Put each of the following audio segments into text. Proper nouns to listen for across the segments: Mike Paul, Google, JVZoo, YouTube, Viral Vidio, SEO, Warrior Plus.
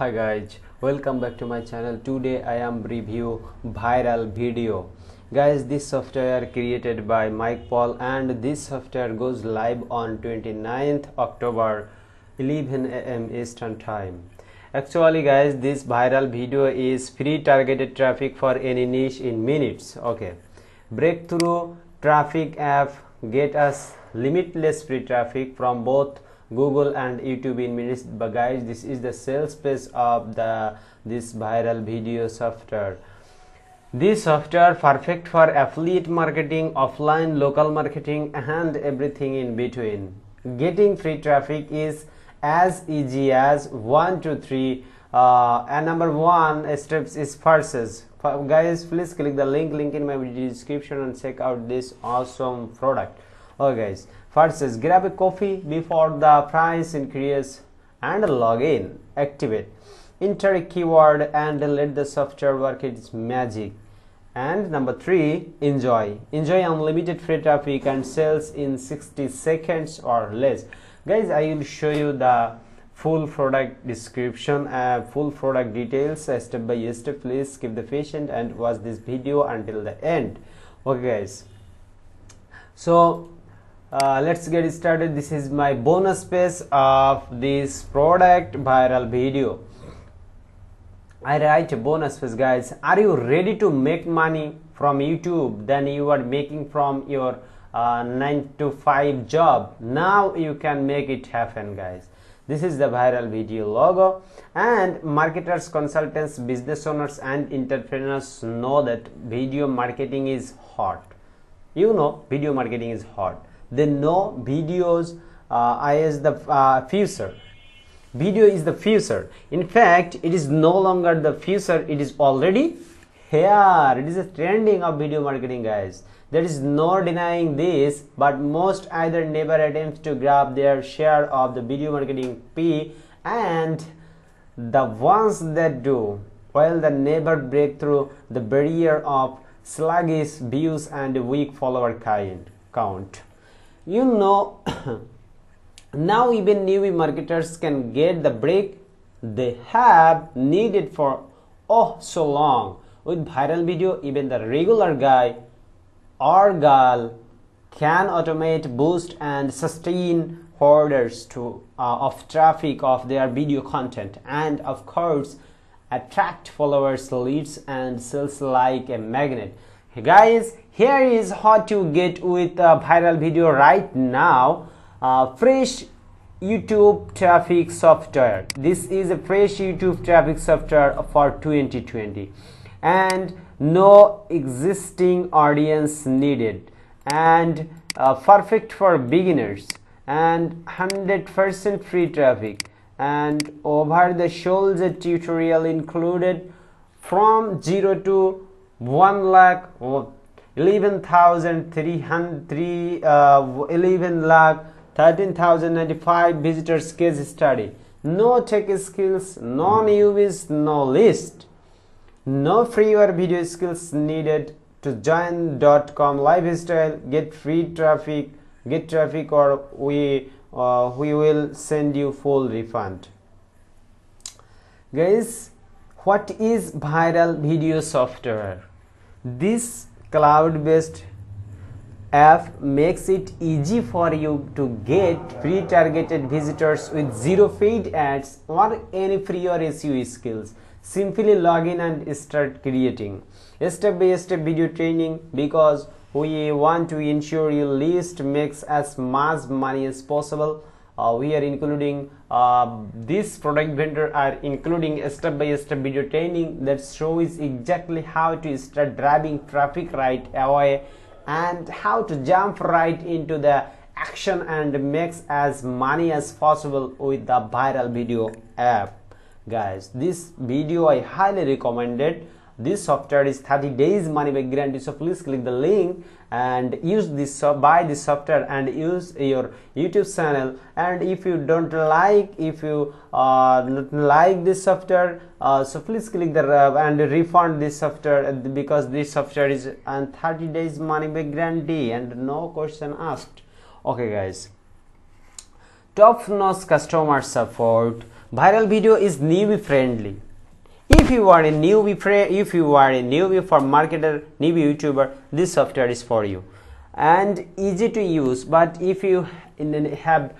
Hi guys, welcome back to my channel. Today I am review Viral Vidio. Guys, this software created by Mike Paul, and this software goes live on 29th October, 11 AM Eastern time. Actually guys, this Viral Vidio is free targeted traffic for any niche in minutes. Okay, breakthrough traffic app get us limitless free traffic from both Google and YouTube in minutes. But guys, this is the sales page of this Viral Vidio software. This software perfect for affiliate marketing, offline local marketing, and everything in between. Getting free traffic is as easy as 1 to 3. And number one steps is purchase. Guys, please click the link in my video description and check out this awesome product. Oh guys, first is grab a coffee before the price increase and log in. Activate, enter a keyword and let the software work its magic. And number three, enjoy unlimited free traffic and sales in 60 seconds or less. Guys, I will show you the full product description, full product details step by step. Please keep the patient and watch this video until the end. Okay guys, so let's get started. This is my bonus page of this product Viral Vidio. I write a bonus page, guys. Are you ready to make money from YouTube than you are making from your 9-to-5 job? Now you can make it happen, guys. This is the Viral Vidio logo, and marketers, consultants, business owners, and entrepreneurs know that video marketing is hot. You know, video marketing is hot. They know videos is the future. Video is the future. In fact, it is no longer the future, it is already here. It is a trending of video marketing, guys. There is no denying this, but most either never attempts to grab their share of the video marketing pie, and the ones that do, while the never break through the barrier of sluggish views and weak follower count. You know, now even newbie marketers can get the break they have needed for oh so long. With Viral Vidio, even the regular guy or girl can automate, boost, and sustain orders of traffic of their video content, and of course attract followers, leads, and sales like a magnet. Hey guys, here is how to get with Viral Vidio right now. Fresh YouTube traffic software. This is a fresh YouTube traffic software for 2020, and no existing audience needed, and perfect for beginners, and 100% free traffic, and over the shoulder tutorial included from 0 to 1,11,395 visitors case study. No tech skills, no newbies, no list, no free or video skills needed to join.com lifestyle. Get free traffic, get traffic, or we will send you full refund. Guys, what is Viral Vidio software? This cloud-based app makes it easy for you to get free targeted visitors with zero paid ads or any free or SEO skills. Simply log in and start creating step by step video training, because we want to ensure your list makes as much money as possible. We are including this product vendor are including a step by step video training that shows exactly how to start driving traffic right away, and how to jump right into the action and makes as money as possible with the Viral Vidio app. Guys, this video I highly recommended. This software is 30 days money back guarantee, so please click the link and use this, buy this software and use your YouTube channel. And if you don't like, if you not like this software, so please click the and refund this software, because this software is on 30 days money back guarantee and no question asked. Okay guys, top-notch customer support. Viral video is newbie friendly. If you are a newbie for marketer, newbie YouTuber, this software is for you and easy to use. But if you ever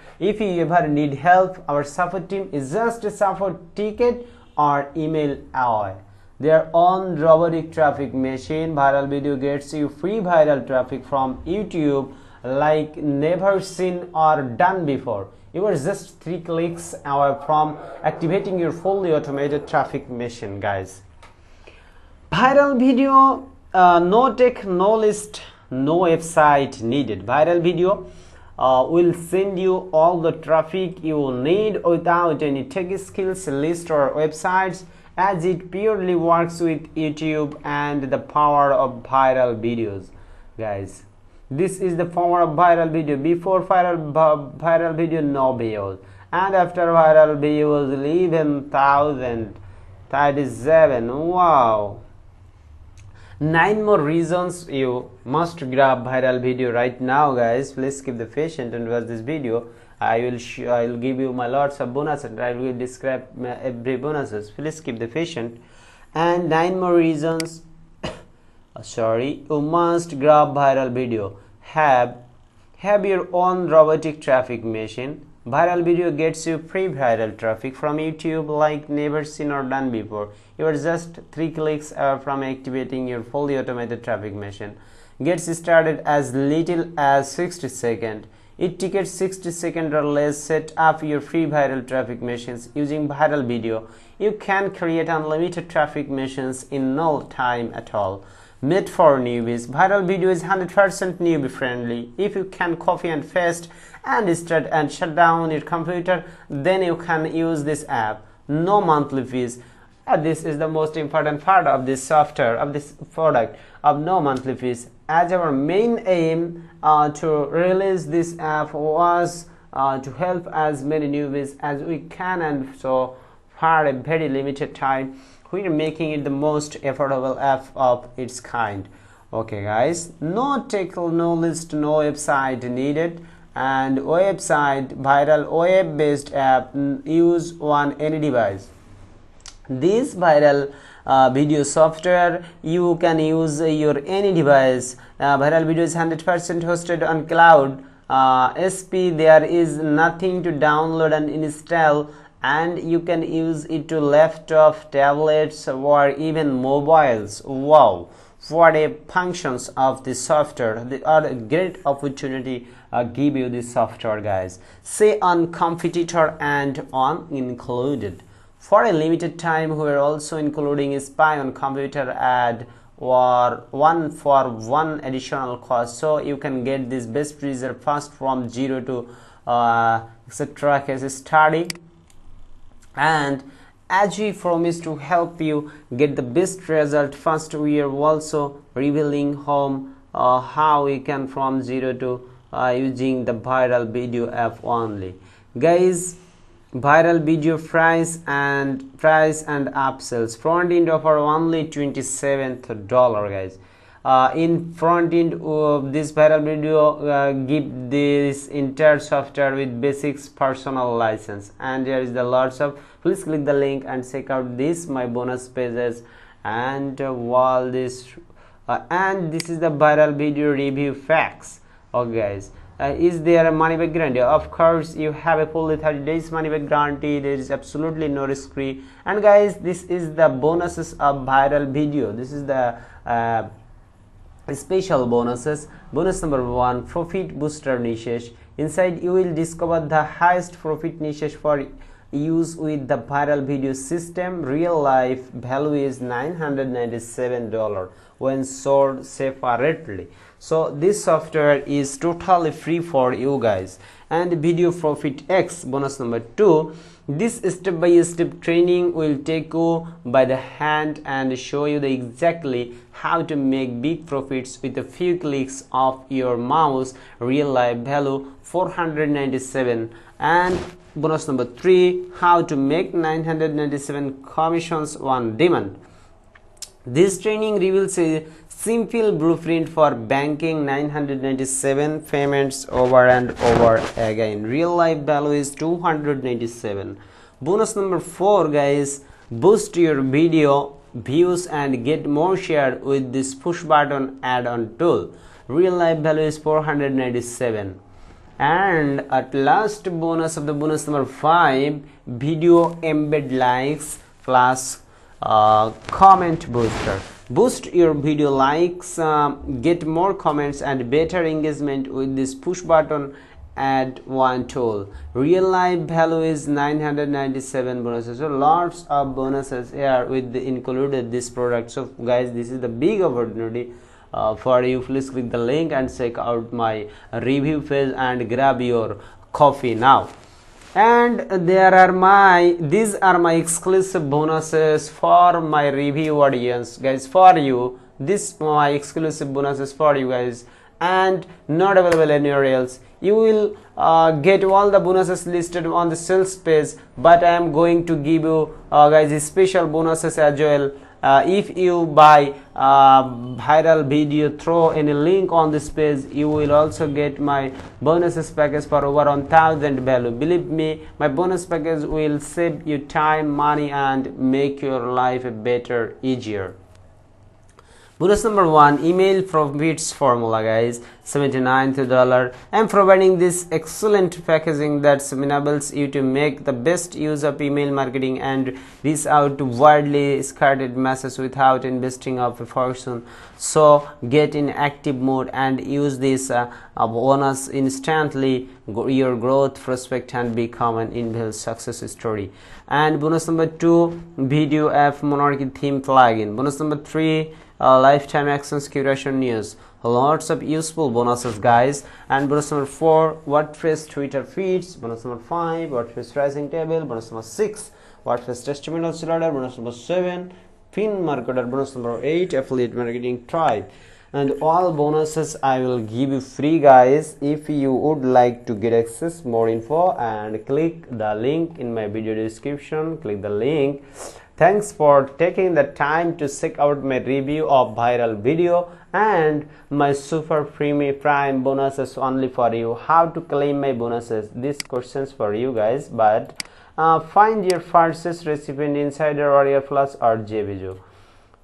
need help, our support team is just a support ticket or email away. Their own robotic traffic machine, Viral Video gets you free viral traffic from YouTube like never seen or done before. You are just 3 clicks away from activating your fully automated traffic machine, guys. Viral Video, no tech, no list, no website needed. Viral Video will send you all the traffic you need without any tech skills, list or websites, as it purely works with YouTube and the power of viral videos, guys. This is the power of viral video. Before viral video, no views, and after viral views, 11,037. Wow. 9 more reasons you must grab viral video right now, guys. Please keep the patient and watch this video. I will give you my lots of bonuses and I will describe every bonuses. Please keep the patient. And 9 more reasons you must grab viral video. Have your own robotic traffic machine. Viral video gets you free viral traffic from YouTube like never seen or done before. You are just 3 clicks from activating your fully automated traffic machine. Gets started as little as 60 seconds. It takes 60 seconds or less. Set up your free viral traffic machines using viral video. You can create unlimited traffic machines in no time at all. Made for newbies, viral video is 100% newbie friendly. If you can copy and paste and start and shut down your computer, then you can use this app. No monthly fees. This is the most important part of this software, of this product, of no monthly fees. As our main aim to release this app was to help as many newbies as we can, and so far a very limited time we are making it the most affordable app of its kind. Okay, guys, no tech, no list, no website needed. And website, viral web based app, use on any device. This viral video software you can use your any device. Viral video is 100% hosted on cloud SP. There is nothing to download and install, and you can use it to laptop, tablets or even mobiles. Wow, what a functions of this software. They are a great opportunity give you this software, guys. Say on competitor and on included. For a limited time, we are also including a spy on computer ad or one for one additional cost, so you can get this best freezer fast from 0 to etc. case study. And as we promised to help you get the best result first, we are also revealing how we can from 0 to using the viral video app only, guys. Viral video price and upsells. Front end offer only $27, guys. In front end of this viral video give this entire software with basics personal license, and there is the lots of. Please click the link and check out this my bonus pages and all this. And this is the viral video review facts. Okay, guys. Is there a money back guarantee? Of course, you have a fully 30 days money back guarantee. There is absolutely no risk free. And guys, this is the bonuses of viral video. This is the special bonuses. Bonus number 1, profit booster niches. Inside, you will discover the highest profit niches for use with the viral video system. Real life value is $997 when sold separately. So this software is totally free for you, guys. And video profit X, bonus number 2, this step-by-step training will take you by the hand and show you the exactly how to make big profits with a few clicks of your mouse. Real life value $497. And bonus number 3, how to make 997 commissions on demand. This training reveals a simple blueprint for banking 997 payments over and over again. Real life value is $297. Bonus number 4, guys, boost your video views and get more shared with this push button add-on tool. Real life value is 497. And at last bonus of the bonus number 5, video embed likes plus comment booster. Boost your video likes, get more comments and better engagement with this push button add-on tool. Real life value is 997 bonuses. So lots of bonuses here with the included this product. So guys, this is the big opportunity for you. Please click the link and check out my review page and grab your coffee now. And these are my exclusive bonuses for my review audience, guys, for you. This my exclusive bonuses for you guys and not available anywhere else. You will get all the bonuses listed on the sales page, but I am going to give you guys special bonuses as well. If you buy Viral Vidio, throw any link on this page, you will also get my bonuses package for over 1,000 value. Believe me, my bonus package will save you time, money and make your life better, easier. Bonus number 1, email profits formula, guys, $79. I'm providing this excellent packaging that enables you to make the best use of email marketing and reach out to widely scattered masses without investing of a fortune. So get in active mode and use this bonus instantly. Your growth prospect and become an individual success story. And bonus number 2, video app monarchy theme plugin. Bonus number 3. Lifetime actions curation news. Lots of useful bonuses, guys. And bonus number 4, WordPress Twitter feeds. Bonus number 5, WordPress pricing table. Bonus number 6, WordPress testimonial slider. Bonus number 7, pin marketer. Bonus number 8, affiliate marketing tribe. And all bonuses I will give you free, guys. If you would like to get access more info, and click the link in my video description. Click the link. Thanks for taking the time to check out my review of Viral Vidio and my super prime bonuses only for you. How to claim my bonuses? These questions for you guys, but find your fastest recipient inside the Warrior Plus or JVZoo.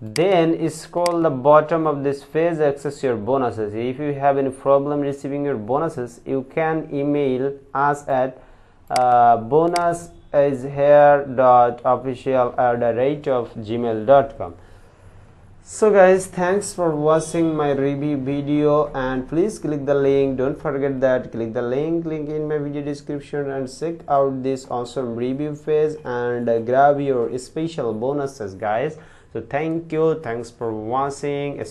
Then scroll the bottom of this page, access your bonuses. If you have any problem receiving your bonuses, you can email us at bonus.hair.official@gmail.com. So guys, thanks for watching my review video, and please click the link. Don't forget that click the link in my video description and check out this awesome review page and grab your special bonuses, guys. So thank you, thanks for watching.